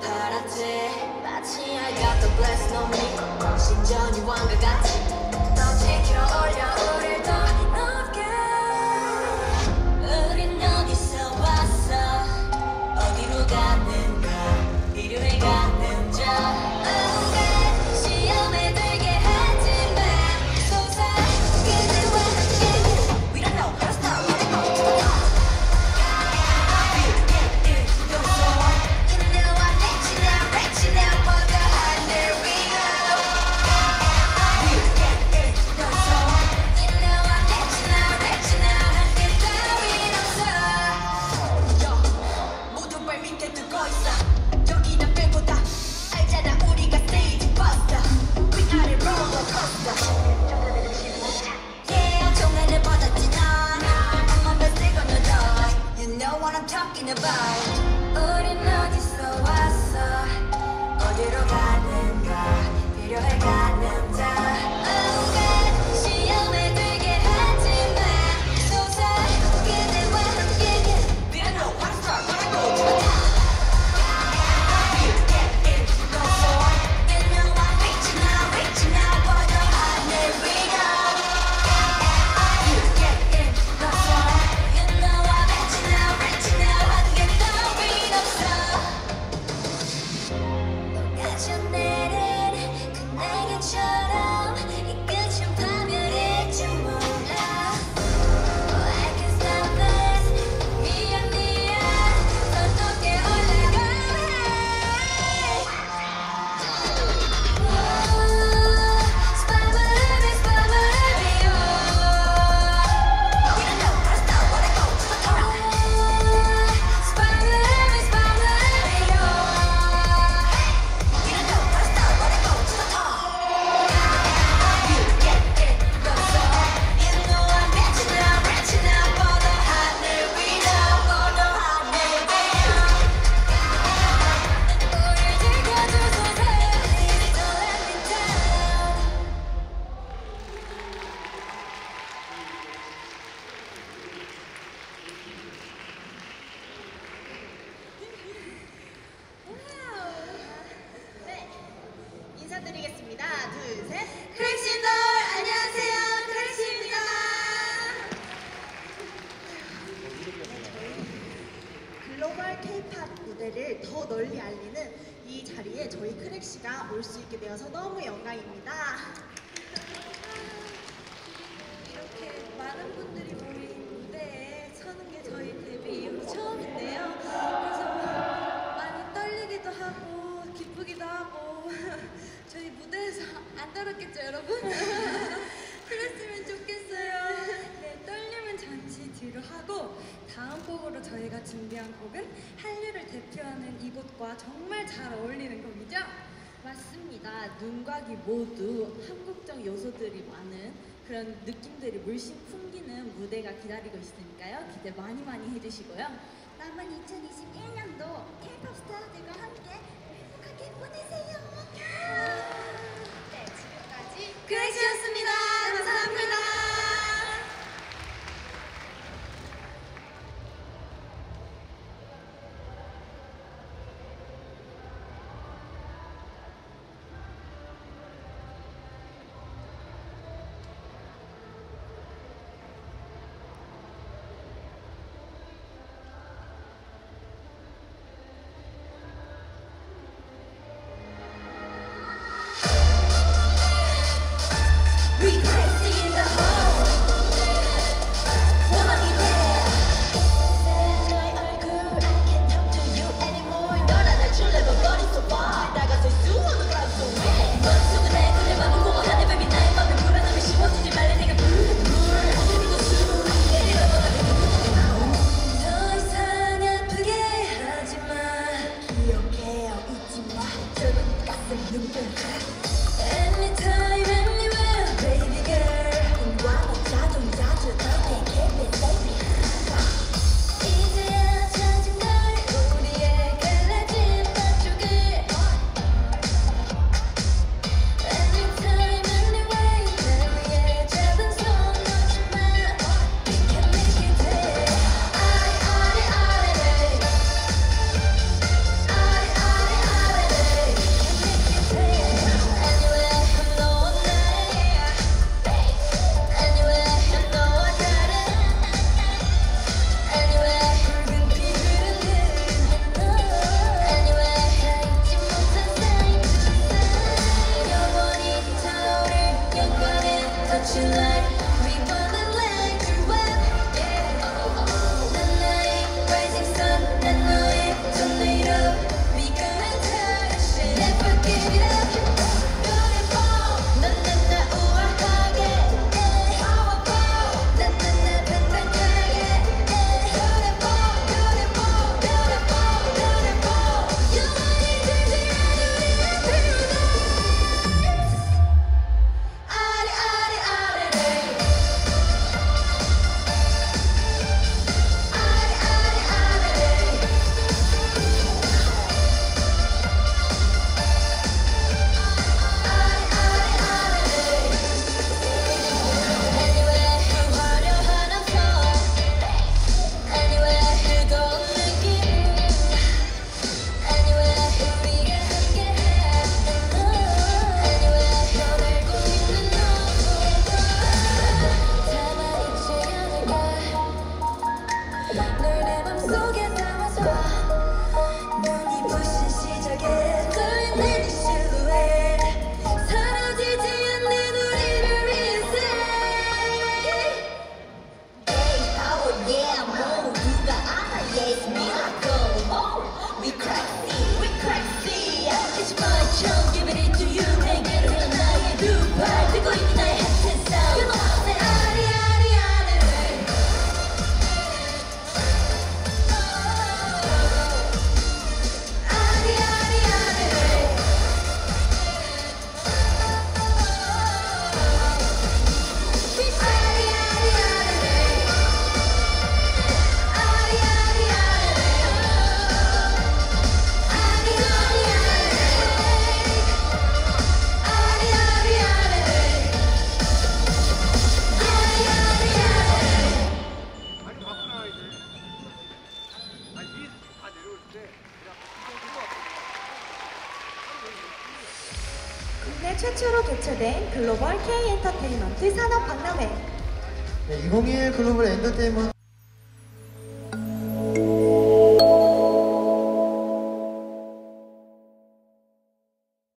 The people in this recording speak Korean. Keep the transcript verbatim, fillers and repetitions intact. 팔았지 마치 I got the blessing on me 신전이 왕과 같이 더 지켜올려 우릴 더 높게 우린 어디서 왔어 어디로 가는가 필요해 가는 자 드리겠습니다. 둘, 셋. 크랙신돌 안녕하세요. 크랙신입니다. 저희 글로벌 케이팝 무대를 더 널리 알리는 이 자리에 저희 크랙시가 올 수 있게 되어서 너무 영광입니다. 이렇게 많은 분들이 모인 무대에 서는 게 저희 데뷔 이후 처음인데요. 그래서 많이 떨리기도 하고 기쁘기도 하고 저희 무대에서 안 떨었겠죠, 여러분? 그랬으면 좋겠어요. 네, 떨림은 잠시 뒤로 하고 다음 곡으로 저희가 준비한 곡은 한류를 대표하는 이곳과 정말 잘 어울리는 곡이죠? 맞습니다. 눈과 귀 모두 한국적 요소들이 많은 그런 느낌들이 물씬 풍기는 무대가 기다리고 있으니까요. 기대 많이 많이 해주시고요. 남은 이천이십일 년도 K-팝 스타들과 함께 행복하게 보내세요. 네, 지금까지 크랙시였습니다. 감사합니다. 국내 최초로 개최된 글로벌 K 엔터테인먼트 산업박람회. 네, 이천이십일 글로벌 엔터테인먼트